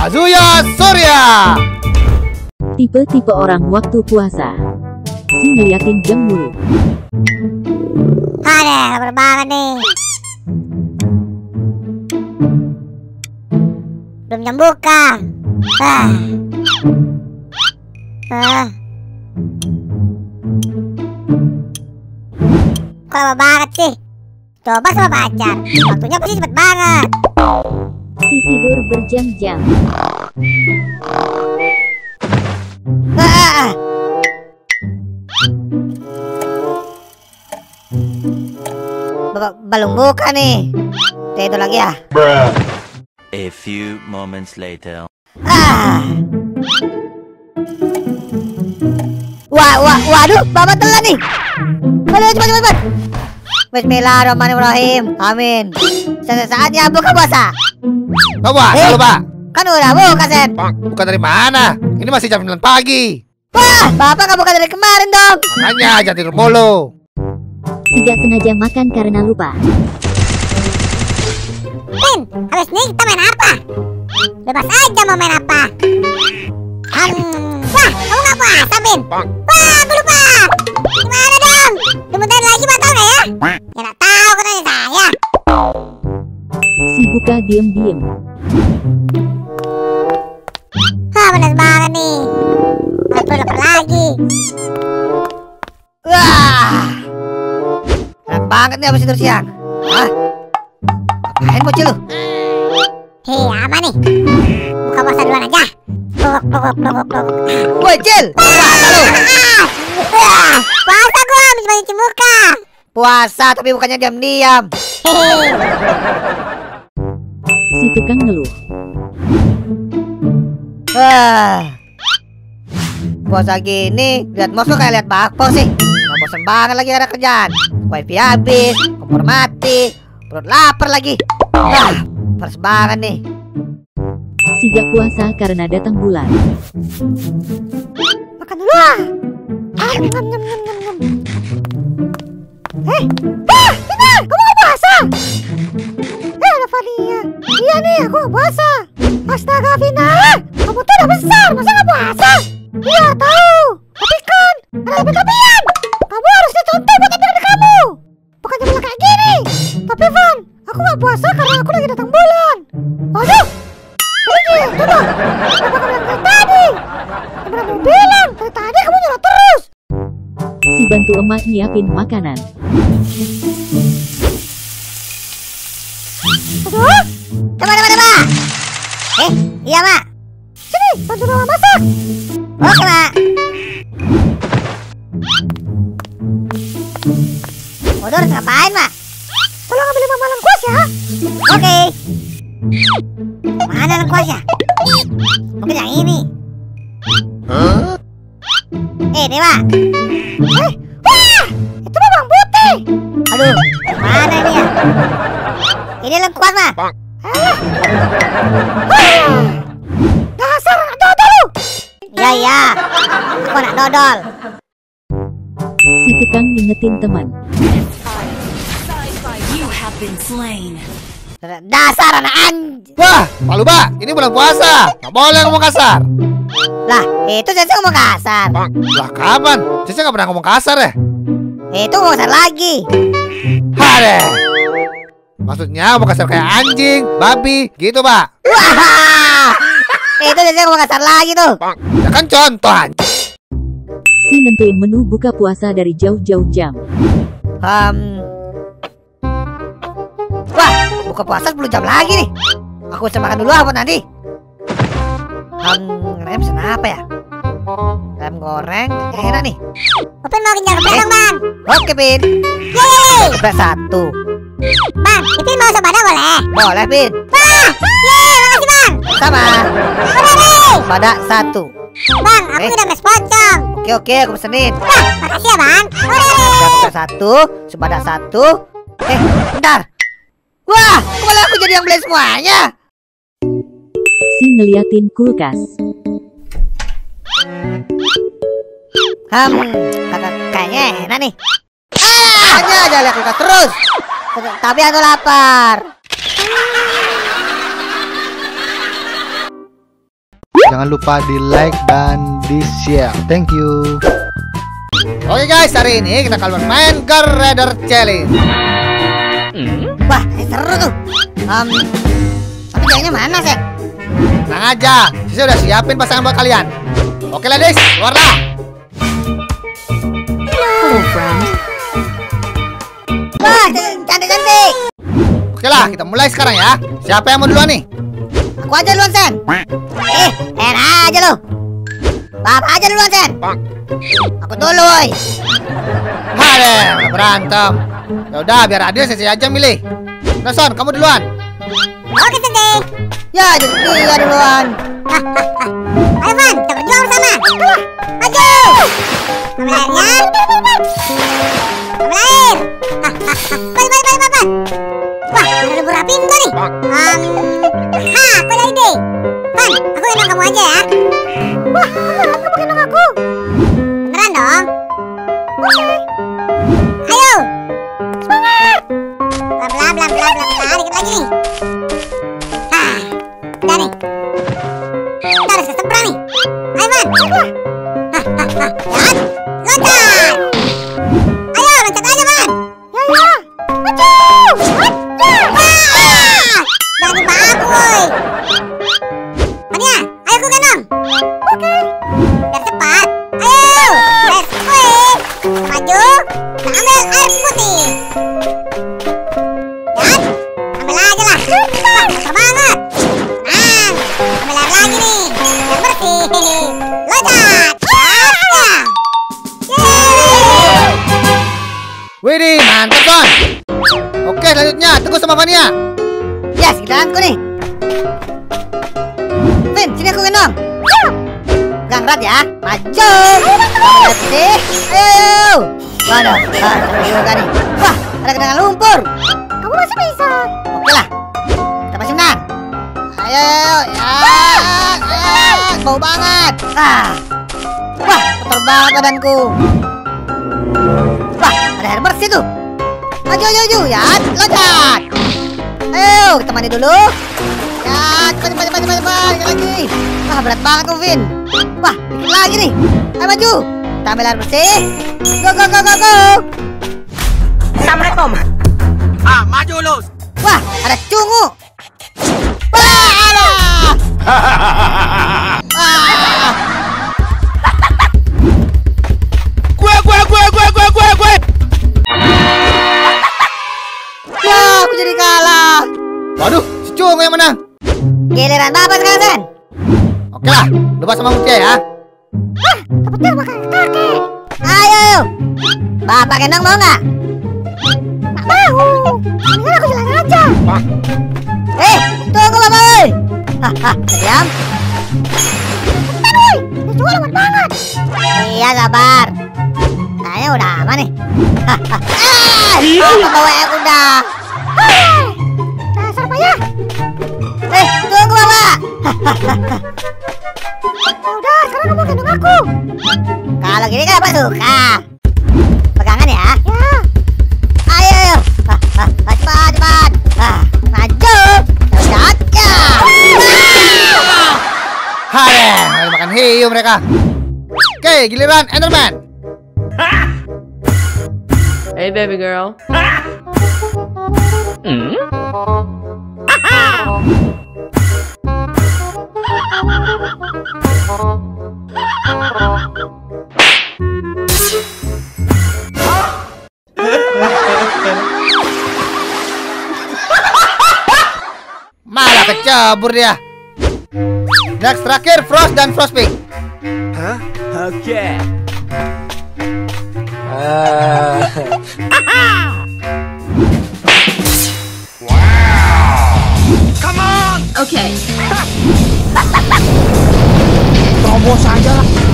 Azuya Surya. Tipe-tipe orang waktu puasa. Si ngeliatin jam mulu. Ada kabar banget nih. Belum jam buka. Kok lama banget sih? Coba sama pacar, waktunya pasti cepet banget. Si tidur berjam-jam. Belum buka nih. Tidur lagi ya. A few moments later. Waduh, bapak telat nih. Waduh, cepat. Bismillahirrahmanirrahim. Amin. Saatnya buka puasa. Coba. Kan udah buka, Sen. Buka dari mana? Ini masih jam 9 pagi. Wah, bapak nggak buka dari kemarin dong. Makanya jangan tidur mulu. Tidak sengaja makan karena lupa. Pin, habis ini kita main apa? Bebas aja mau main apa. Wah, kamu nggak puasa, Pin. Wah, aku lupa. Gimana dong? Dimudahin lagi batal nggak ya? Ya nggak tahu, aku tanya saya. Si buka diem-diem. Wah, bener banget nih. Aku lupa lagi. Wah, banget nih abis tidur siang. Hah? Ngapain bocil lu? Hei, apa nih? Buka puasa duluan aja. Bocil! Puasa lu! Puasa gua, abis banyak muka. Puasa, tapi bukannya diam-diam. Si tukang ngeluh. Puasa gini, lihat mos lu kayak lihat bakpo sih. Nggak bosen banget lagi ada kerjaan. Wifi habis, kompor mati, perut lapar lagi. Pers banget nih. Si gak puasa karena datang bulan. Makan dulu lah. Sini, aku mau puasa. Ada Fania. Iya nih, aku puasa. Astaga, Vina, kamu tuh udah besar, masa gak puasa? Iya, tahu. Tapi kan, ada lebih-lebihan. Kamu harusnya contoh buat adik-adik kamu. Bukannya malah kayak gini. Tapi Van, aku gak puasa karena aku lagi datang bulan. Aduh, ini tuh dong. Kenapa kamu bilang dari tadi? Kenapa kamu bilang dari tadi? Kamu nyolot terus. Si bantu emak nyiapin makanan. Aduh, coba. Iya mak. Sini, bantu mama masak. Oke mak. Bodoh, harus ngapain, Mak? Tolong ambilin mama lengkuas ya. Oke. Mana lengkuasnya? Mungkin yang ini. Ini, Mak. Wah! Itu bawang putih. Aduh, mana ini ya? Ini lengkuas, Mak. Dasar anak dodol. Iya. Aku anak dodol. Si tukang ngingetin teman. Dasar anak anj. Wah, malu Mbak, ini bulan puasa. Gak boleh ngomong kasar. Lah, itu Cece ngomong kasar. Lah, kapan? Cece gak pernah ngomong kasar ya? Itu ngomong kasar lagi. Hade. Maksudnya ngomong kasar kayak anjing, babi, gitu Mbak. Wah, itu Cece ngomong kasar lagi tuh. Ya kan contoh anjing. Si nentuin menu buka puasa dari jauh-jauh jam. Wah, buka puasa 10 jam lagi nih. Aku bisa makan dulu apa nanti? Rem pesen apa ya? Rem goreng, kayaknya enak nih. Opin mau kenyang kepedang, Bang. Oke, Pin. Yeay. Kepedang 1. Bang, Pin mau sepada boleh? Boleh, Pin. Wah, yeay, makasih, Bang. Sama. Udah deh. Pada 1. Bang, aku udah mes pocong. Oke, aku pesenin. Wah, makasih ya Bang. Udah 1, sepada 1. Bentar. Wah, malah aku jadi yang beli semuanya. Si ngeliatin kulkas. Kayaknya enak nih. Hanya aja lihat kulkas terus. Tapi aku lapar. Jangan lupa di like dan di share. Thank you. Oke guys, hari ini kita akan bermain Girl Rider Challenge. Wah, seru tuh. Tapi kayaknya mana sih? Tenang aja, saya udah siapin pasangan buat kalian. Oke ladies, keluarlah. Hello friend. Wah, cantik-cantik. Oke lah, kita mulai sekarang ya. Siapa yang mau duluan nih? Aku aja duluan, Sen. Enak aja lo. Bapak aja duluan, Sen. Aku dulu. Haduh, berantem. Yaudah, biar adil saya aja milih. Nah, Son, kamu duluan. Oke, Sen. Ya, dia duluan. Ayo, Fan, kita berjuang bersama. Maju. Kemudian kemudian baik. Wah, ada lebur api enggak nih? Aku ada ide. Fan, aku gendong kamu aja ya. Wah, kamu gendong aku. Beneran dong. Ayo. Semangat. Bla bla bla, dikit lagi nih. Kita harus keseberang nih. Ayo, Man. Loncat. Ayo, loncat aja, Man. Ya. Loncat. Wah. Bagi baku, woy. Mania, ayo aku gendong. Oke. Biar cepat. Ayo. Let's win. Maju. Nah, ambil air putih. Dan ambil aja lah. Besar banget. Lagi nih, yang bersih. Loncat. Widih, mantap Son. Oke, selanjutnya Teguh sama Fania. Yes, giliranku nih. Fin, sini aku gendong. Gang rat ya, maju. Bersih. Ayo. Waduh, juga nih. Wah, ada genangan lumpur. Kamu masih bisa. Oke lah, kita masih menang. Ayo, bau banget. Wah, kotor banget badanku. Wah, ada air bersih tuh. Maju, ya, loncat. Ayo, kita mandi dulu. Ya, cepat lagi. Wah, berat banget tuh, Vin. Wah, dikit lagi nih. Ayo maju. Kita ambil air bersih. Go. Assalamualaikum. Maju lu. Wah, ada cungu. Gue. Wah, aku jadi kalah. Waduh, si cungu yang menang. Giliran bapak sekarang, Sen. Oke lah, lupa sama Mutia ya. Hah, dapetnya makan kakek. Ayo, bapak gendong mau nggak? Nggak mau. Mendingan aku jalan aja. Tunggu bapak, woy. Diam. Bentar, woy. Itu lewat banget. Iya, sabar. Kayaknya udah aman nih. Bawa yang udah. Dasar payah. Tunggu bapak. Udah, sekarang kamu gendong aku. Kalau gini kan apa suka. Pegangan ya. Ayo. Cepat. Maju. Caca. Hai, makan hiu mereka. Oke, giliran Enderman. Hey baby girl. Malah kecebur dia. Next terakhir Frost dan Frostpig. Oke. Wow. Come on. Oke. Terobos aja lah.